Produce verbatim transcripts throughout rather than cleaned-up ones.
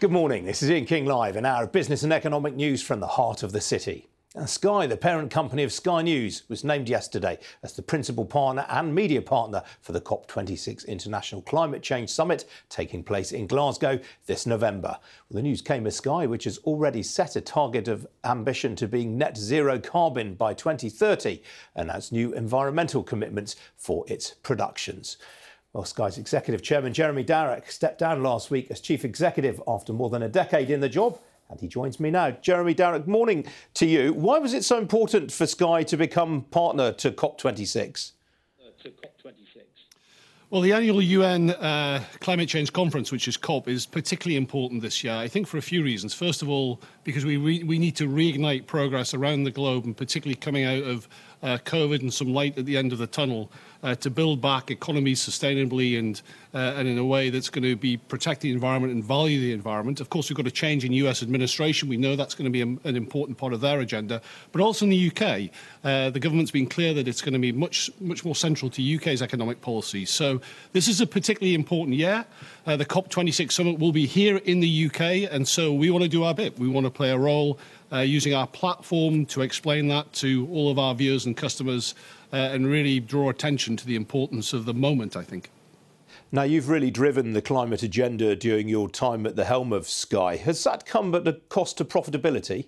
Good morning, this is Ian King Live, an hour of business and economic news from the heart of the city. And Sky, the parent company of Sky News, was named yesterday as the principal partner and media partner for the COP twenty-six International Climate Change Summit taking place in Glasgow this November. Well, the news came as Sky, which has already set a target of ambition to being net zero carbon by twenty thirty, announced new environmental commitments for its productions. Well, Sky's Executive Chairman Jeremy Darroch stepped down last week as Chief Executive after more than a decade in the job, and he joins me now. Jeremy Darroch, morning to you. Why was it so important for Sky to become partner to COP twenty-six? Uh, to COP twenty-six. Well, the annual U N uh, climate change conference, which is COP, is particularly important this year, I think, for a few reasons. First of all, because we, re we need to reignite progress around the globe, and particularly coming out of uh, COVID and some light at the end of the tunnel, uh, to build back economies sustainably and, uh, and in a way that's going to be protect the environment and value the environment. Of course, we've got a change in U S administration. We know that's going to be a, an important part of their agenda. But also in the U K, uh, the government's been clear that it's going to be much, much more central to U K's economic policy. So this is a particularly important year. Uh, the COP twenty-six summit will be here in the U K, and so we want to do our bit. We want to play a role uh, using our platform to explain that to all of our viewers and customers uh, and really draw attention to the importance of the moment, I think. Now, you've really driven the climate agenda during your time at the helm of Sky. Has that come at a cost to profitability?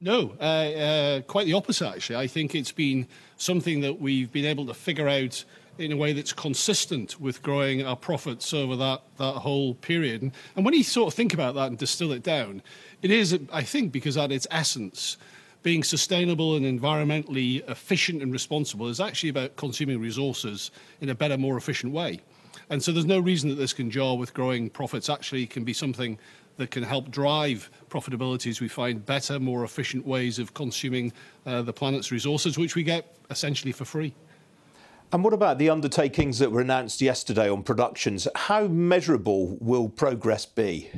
No, uh, uh, quite the opposite, actually. I think it's been something that we've been able to figure out in a way that's consistent with growing our profits over that, that whole period. And when you sort of think about that and distill it down, it is, I think, because at its essence, being sustainable and environmentally efficient and responsible is actually about consuming resources in a better, more efficient way. And so there's no reason that this can jar with growing profits. Actually, it can be something that can help drive profitability as we find better, more efficient ways of consuming uh, the planet's resources, which we get essentially for free. And what about the undertakings that were announced yesterday on productions? How measurable will progress be?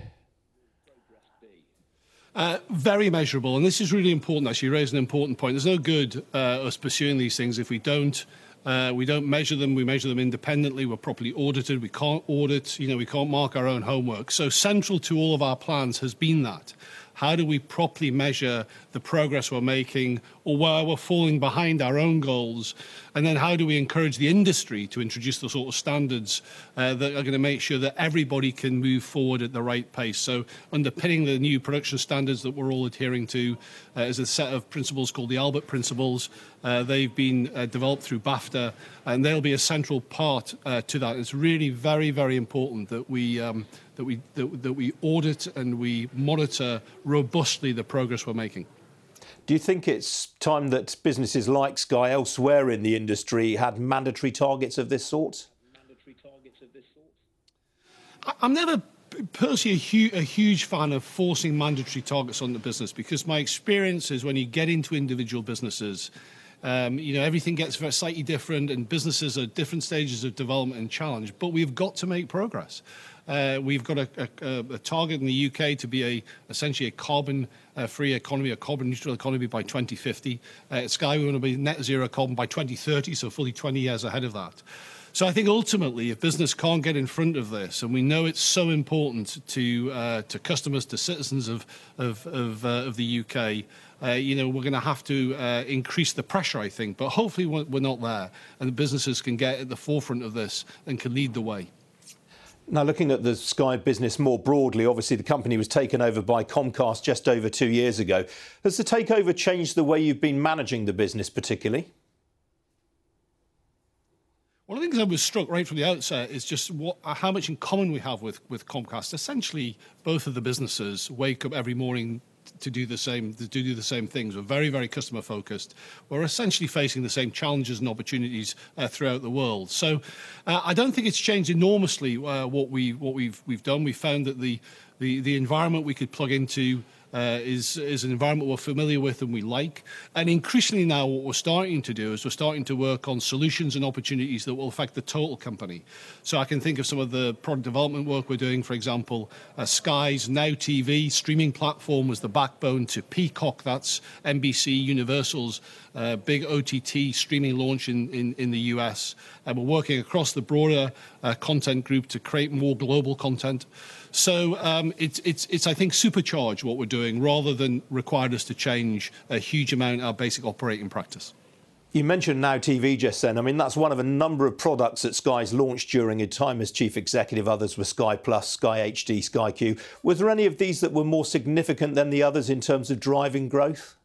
Uh, very measurable. And this is really important, actually. You raise an important point. There's no good uh, us pursuing these things if we don't. Uh, we don't measure them. We measure them independently. We're properly audited. We can't audit. You know, we can't mark our own homework. So central to all of our plans has been that. How do we properly measure the progress we're making or where we're falling behind our own goals? And then how do we encourage the industry to introduce the sort of standards uh, that are going to make sure that everybody can move forward at the right pace? So underpinning the new production standards that we're all adhering to uh, is a set of principles called the Albert Principles. Uh, they've been uh, developed through BAFTA, and they'll be a central part uh, to that. It's really very, very important that we... Um, That we, that, that we audit and we monitor robustly the progress we're making. Do you think it's time that businesses like Sky elsewhere in the industry had mandatory targets of this sort? Mandatory targets of this sort? I, I'm never personally a, hu a huge fan of forcing mandatory targets on the business, because my experience is when you get into individual businesses, Um, you know, everything gets very slightly different, and businesses are different stages of development and challenge, but we've got to make progress. Uh, we've got a, a, a target in the U K to be a, essentially a carbon-free uh, economy, a carbon-neutral economy by twenty fifty. Uh, at Sky, we want to be net zero carbon by twenty thirty, so fully twenty years ahead of that. So I think ultimately, if business can't get in front of this, and we know it's so important to uh, to customers, to citizens of of of, uh, of the U K, uh, you know, we're going to have to uh, increase the pressure, I think. But hopefully, we're not there, and the businesses can get at the forefront of this and can lead the way. Now, looking at the Sky business more broadly, obviously the company was taken over by Comcast just over two years ago. Has the takeover changed the way you've been managing the business, particularly? One of the things I was struck right from the outset is just what, how much in common we have with, with Comcast. Essentially, both of the businesses wake up every morning to do the same, to do the same things. We're very, very customer-focused. We're essentially facing the same challenges and opportunities uh, throughout the world. So uh, I don't think it's changed enormously uh, what, we, what we've, we've done. We found that the, the, the environment we could plug into Uh, is, is an environment we're familiar with and we like. And increasingly now what we're starting to do is we're starting to work on solutions and opportunities that will affect the total company. So I can think of some of the product development work we're doing. For example, uh, Sky's Now T V streaming platform was the backbone to Peacock. That's N B C Universal's uh, big O T T streaming launch in, in, in the U S. And we're working across the broader uh, content group to create more global content. So um, it's, it's, it's, I think, supercharged what we're doing rather than required us to change a huge amount our basic operating practice. You mentioned Now T V just then. I mean, that's one of a number of products that Sky's launched during his time as chief executive. Others were Sky Plus, Sky H D, Sky Q. Was there any of these that were more significant than the others in terms of driving growth?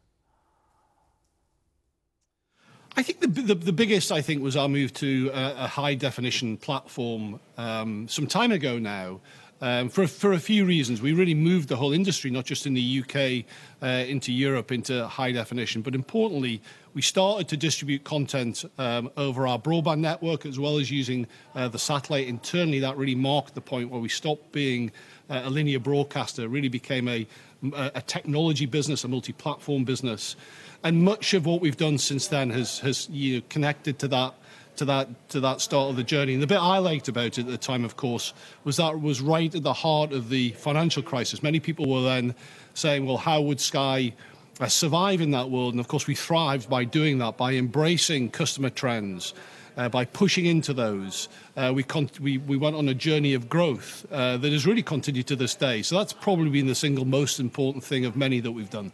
I think the, the, the biggest, I think, was our move to a, a high-definition platform um, some time ago now. Um, for, for a few reasons. We really moved the whole industry, not just in the U K, uh, into Europe, into high definition. But importantly, we started to distribute content um, over our broadband network, as well as using uh, the satellite internally. That really marked the point where we stopped being uh, a linear broadcaster. It really became a, a technology business, a multi-platform business. And much of what we've done since then has, has you know, connected to that To that, to that start of the journey. And the bit I liked about it at the time, of course, was that it was right at the heart of the financial crisis. Many people were then saying, well, how would Sky uh, survive in that world? And, of course, we thrived by doing that, by embracing customer trends, uh, by pushing into those. Uh, we, con we, we went on a journey of growth uh, that has really continued to this day. So that's probably been the single most important thing of many that we've done.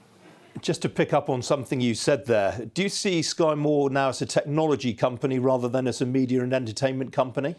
Just to pick up on something you said there, do you see Sky more now as a technology company rather than as a media and entertainment company?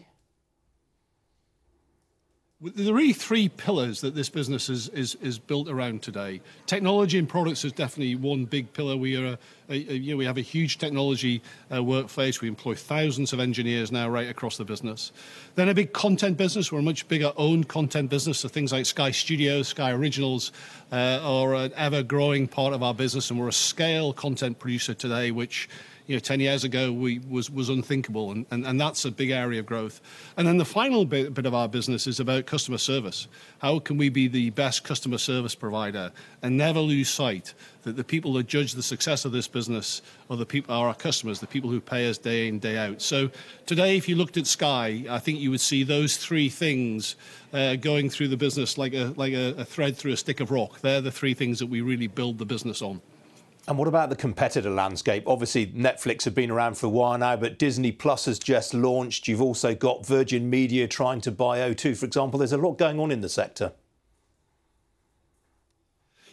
There are really three pillars that this business is, is, is built around today. Technology and products is definitely one big pillar. We, are a, a, you know, we have a huge technology uh, workplace. We employ thousands of engineers now right across the business. Then a big content business. We're a much bigger owned content business. So things like Sky Studios, Sky Originals uh, are an ever-growing part of our business. And we're a scale content producer today, which... You know, ten years ago we was was unthinkable, and, and, and that's a big area of growth. And then the final bit, bit of our business is about customer service. How can we be the best customer service provider and never lose sight that the people that judge the success of this business are the people are our customers, the people who pay us day in, day out. So today, if you looked at Sky, I think you would see those three things uh, going through the business like a like a, a thread through a stick of rock. They're the three things that we really build the business on. And what about the competitor landscape? Obviously, Netflix have been around for a while now, but Disney Plus has just launched. You've also got Virgin Media trying to buy O two, for example. There's a lot going on in the sector.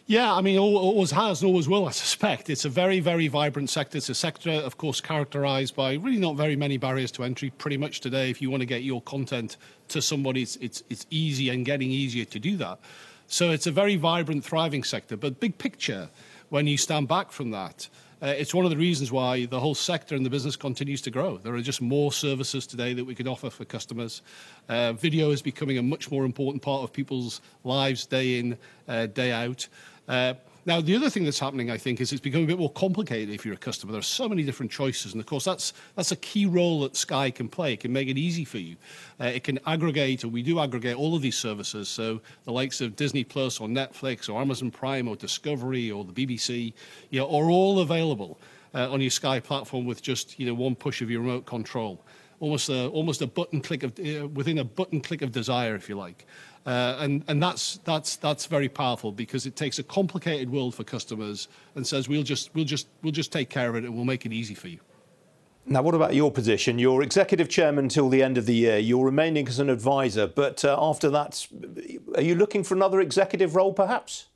Yeah, I mean, always has and always will, I suspect. It's a very, very vibrant sector. It's a sector, of course, characterised by really not very many barriers to entry. Pretty much today, if you want to get your content to somebody, it's, it's, it's easy and getting easier to do that. So it's a very vibrant, thriving sector. But big picture... When you stand back from that, uh, it's one of the reasons why the whole sector and the business continues to grow. There are just more services today that we can offer for customers. Uh, video is becoming a much more important part of people's lives day in, uh, day out. Uh, now, the other thing that's happening, I think, is it's becoming a bit more complicated if you're a customer. There are so many different choices. And, of course, that's, that's a key role that Sky can play. It can make it easy for you. Uh, it can aggregate, and we do aggregate all of these services. So the likes of Disney Plus or Netflix or Amazon Prime or Discovery or the B B C, you know, are all available uh, on your Sky platform with just you know, one push of your remote control. Almost a, almost a button click of, uh, within a button click of desire, if you like. Uh, and and that's, that's, that's very powerful because it takes a complicated world for customers and says, we'll just, we'll, just, we'll just take care of it and we'll make it easy for you. Now, what about your position? You're executive chairman till the end of the year. You're remaining as an advisor, but uh, after that, are you looking for another executive role, perhaps?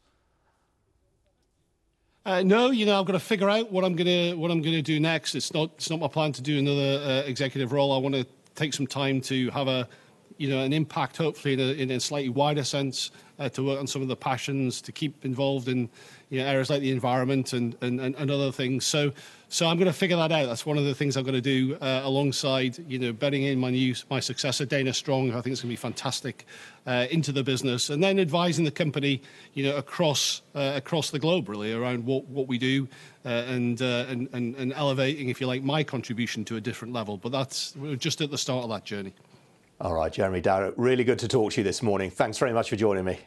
Uh, no, you know, I've got to figure out what I'm gonna what I'm gonna do next. It's not it's not my plan to do another uh, executive role. I want to take some time to have a, you know, an impact, hopefully in a, in a slightly wider sense, uh, to work on some of the passions, to keep involved in, you know, areas like the environment and and, and, and other things. So so I'm going to figure that out. That's one of the things I'm going to do uh, alongside, you know, bedding in my new my successor, Dana Strong, who I think is going to be fantastic, uh, into the business, and then advising the company, you know, across uh, across the globe really around what what we do, uh, and, uh, and and and elevating, if you like, my contribution to a different level. But that's we're just at the start of that journey. All right, Jeremy Darroch, really good to talk to you this morning. Thanks very much for joining me.